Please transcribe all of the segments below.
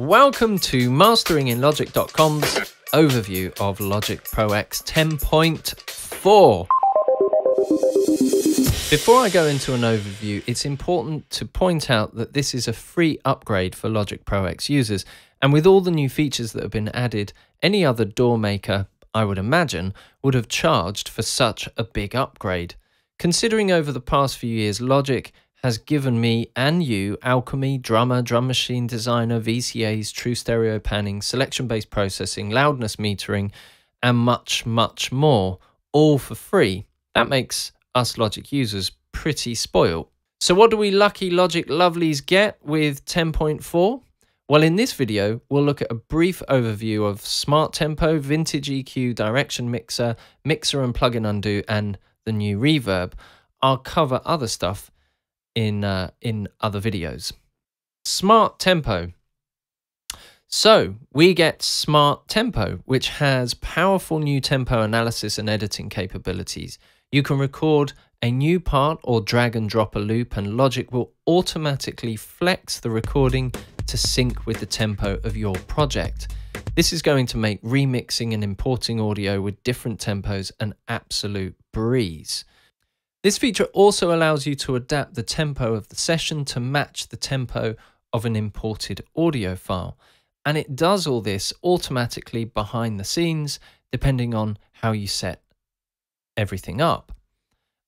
Welcome to MasteringInLogic.com's overview of Logic Pro X 10.4. Before I go into an overview, it's important to point out that this is a free upgrade for Logic Pro X users, and with all the new features that have been added, any other door maker, I would imagine, would have charged for such a big upgrade. Considering over the past few years, Logic has given me and you Alchemy, Drummer, Drum Machine Designer, VCAs, True Stereo Panning, Selection-Based Processing, Loudness Metering, and much, much more, all for free. That makes us Logic users pretty spoiled. So what do we lucky Logic lovelies get with 10.4? Well, in this video, we'll look at a brief overview of Smart Tempo, Vintage EQ, Direction Mixer, Mixer and Plug-in Undo, and the new reverb. I'll cover other stuff in other videos. Smart Tempo. So we get Smart Tempo, which has powerful new tempo analysis and editing capabilities. You can record a new part or drag and drop a loop, and Logic will automatically flex the recording to sync with the tempo of your project. This is going to make remixing and importing audio with different tempos an absolute breeze. This feature also allows you to adapt the tempo of the session to match the tempo of an imported audio file. And it does all this automatically behind the scenes, depending on how you set everything up.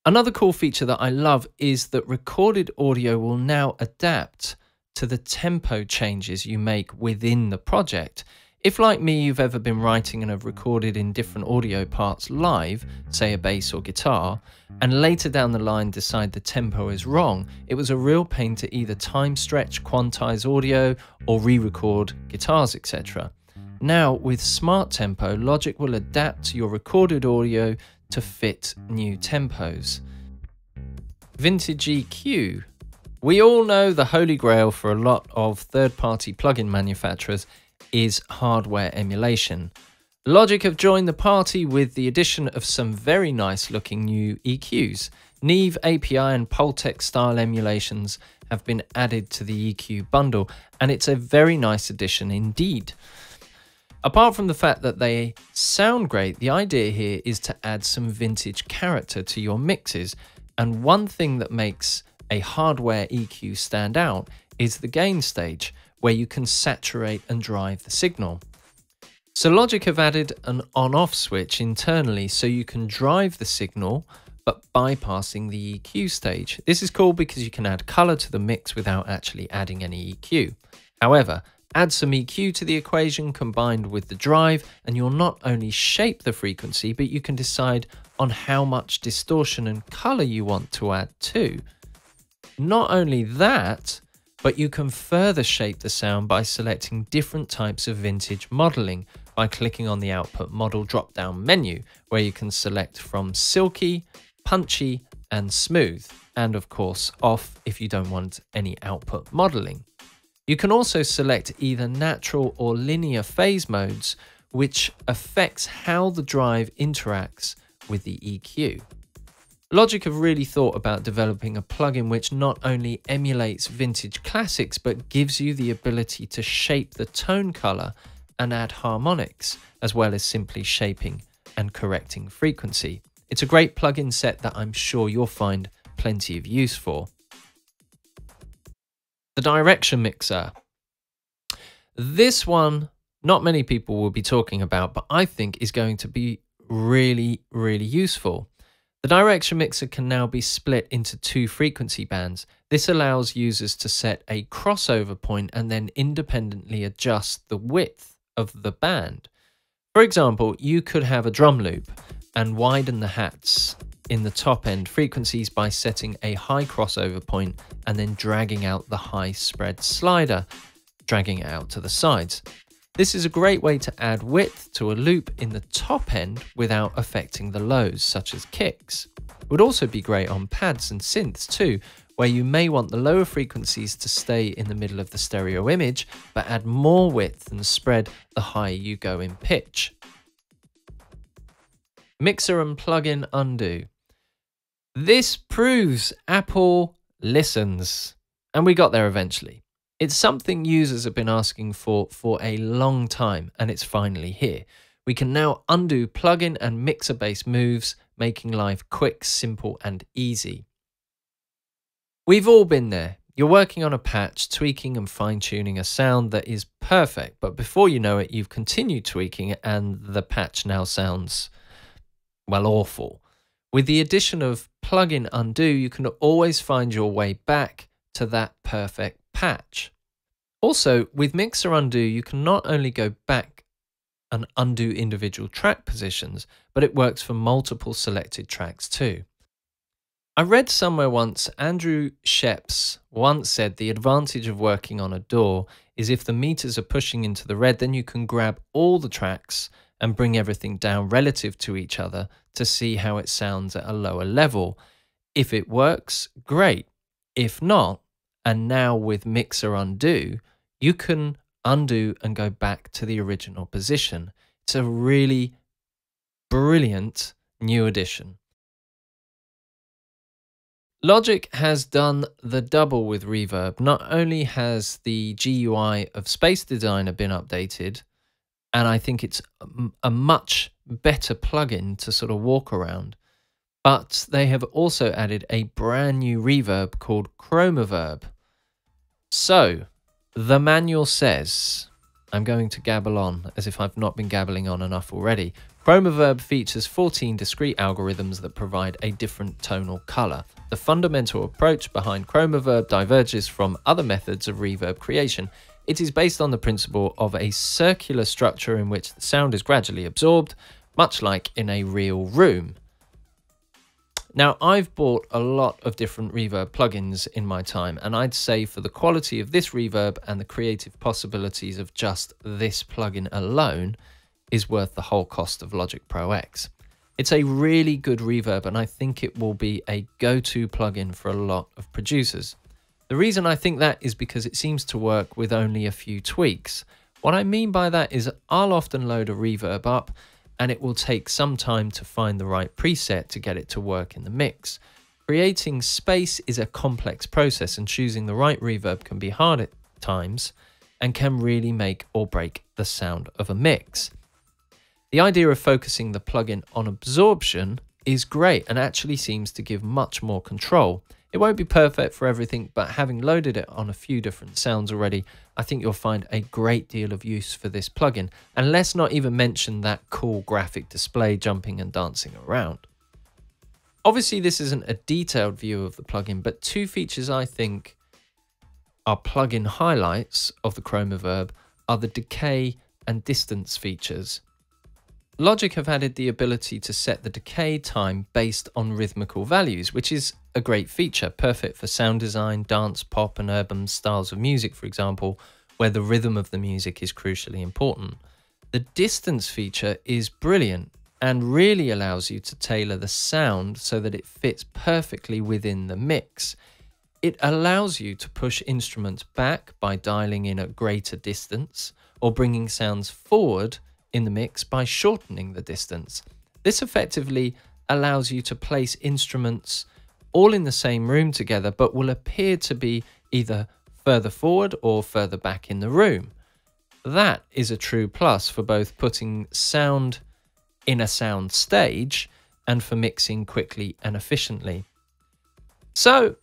Another cool feature that I love is that recorded audio will now adapt to the tempo changes you make within the project. If, like me, you've ever been writing and have recorded in different audio parts live, say a bass or guitar, and later down the line decide the tempo is wrong, it was a real pain to either time stretch, quantize audio, or re-record guitars, etc. Now, with Smart Tempo, Logic will adapt to your recorded audio to fit new tempos. Vintage EQ. We all know the holy grail for a lot of third-party plugin manufacturers is hardware emulation. Logic have joined the party with the addition of some very nice looking new EQs. Neve, API and Pultec style emulations have been added to the EQ bundle, and it's a very nice addition indeed. Apart from the fact that they sound great, the idea here is to add some vintage character to your mixes, and one thing that makes a hardware EQ stand out is the gain stage, where you can saturate and drive the signal. So Logic have added an on-off switch internally so you can drive the signal but bypassing the EQ stage. This is cool because you can add color to the mix without actually adding any EQ. However, add some EQ to the equation combined with the drive and you'll not only shape the frequency, but you can decide on how much distortion and color you want to add too. Not only that, but you can further shape the sound by selecting different types of vintage modeling by clicking on the output model drop-down menu, where you can select from silky, punchy, and smooth, and of course off if you don't want any output modeling. You can also select either natural or linear phase modes, which affects how the drive interacts with the EQ. Logic have really thought about developing a plugin which not only emulates vintage classics, but gives you the ability to shape the tone color and add harmonics, as well as simply shaping and correcting frequency. It's a great plugin set that I'm sure you'll find plenty of use for. The Direction Mixer. This one, not many people will be talking about, but I think is going to be really, really useful. The Direction Mixer can now be split into two frequency bands. This allows users to set a crossover point and then independently adjust the width of the band. For example, you could have a drum loop and widen the hats in the top end frequencies by setting a high crossover point and then dragging out the high spread slider, dragging it out to the sides. This is a great way to add width to a loop in the top end without affecting the lows, such as kicks. It would also be great on pads and synths too, where you may want the lower frequencies to stay in the middle of the stereo image, but add more width and spread the higher you go in pitch. Mixer and Plug-in Undo. This proves Apple listens, and we got there eventually. It's something users have been asking for a long time, and it's finally here. We can now undo plugin and mixer-based moves, making life quick, simple, and easy. We've all been there. You're working on a patch, tweaking and fine-tuning a sound that is perfect, but before you know it, you've continued tweaking and the patch now sounds, well, awful. With the addition of plugin undo, you can always find your way back to that perfect patch. Also, with Mixer Undo, you can not only go back and undo individual track positions, but it works for multiple selected tracks too. I read somewhere once, Andrew Sheps once said the advantage of working on a door is if the meters are pushing into the red, then you can grab all the tracks and bring everything down relative to each other to see how it sounds at a lower level. If it works, great. If not, and now with Mixer Undo, you can undo and go back to the original position. It's a really brilliant new addition. Logic has done the double with reverb. Not only has the GUI of Space Designer been updated, and I think it's a much better plugin to sort of walk around, but they have also added a brand new reverb called ChromaVerb. So, the manual says, I'm going to gabble on as if I've not been gabbling on enough already. ChromaVerb features 14 discrete algorithms that provide a different tonal color. The fundamental approach behind ChromaVerb diverges from other methods of reverb creation. It is based on the principle of a circular structure in which the sound is gradually absorbed, much like in a real room. Now, I've bought a lot of different reverb plugins in my time, and I'd say for the quality of this reverb and the creative possibilities of just this plugin alone is worth the whole cost of Logic Pro X. It's a really good reverb, and I think it will be a go-to plugin for a lot of producers. The reason I think that is because it seems to work with only a few tweaks. What I mean by that is I'll often load a reverb up, and it will take some time to find the right preset to get it to work in the mix. Creating space is a complex process, and choosing the right reverb can be hard at times and can really make or break the sound of a mix. The idea of focusing the plugin on absorption is great and actually seems to give much more control. It won't be perfect for everything, but having loaded it on a few different sounds already, I think you'll find a great deal of use for this plugin. And let's not even mention that cool graphic display jumping and dancing around. Obviously, this isn't a detailed view of the plugin, but two features I think are plugin highlights of the ChromaVerb are the decay and distance features. Logic have added the ability to set the decay time based on rhythmical values, which is a great feature, perfect for sound design, dance, pop, and urban styles of music, for example, where the rhythm of the music is crucially important. The distance feature is brilliant and really allows you to tailor the sound so that it fits perfectly within the mix. It allows you to push instruments back by dialing in a greater distance or bringing sounds forward in the mix by shortening the distance. This effectively allows you to place instruments all in the same room together, but will appear to be either further forward or further back in the room. That is a true plus for both putting sound in a sound stage and for mixing quickly and efficiently. So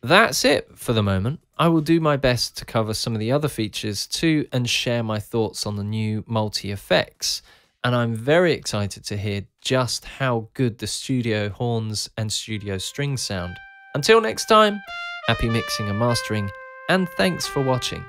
that's it for the moment. I will do my best to cover some of the other features too and share my thoughts on the new multi-effects. And I'm very excited to hear just how good the studio horns and studio strings sound. Until next time, happy mixing and mastering, and thanks for watching.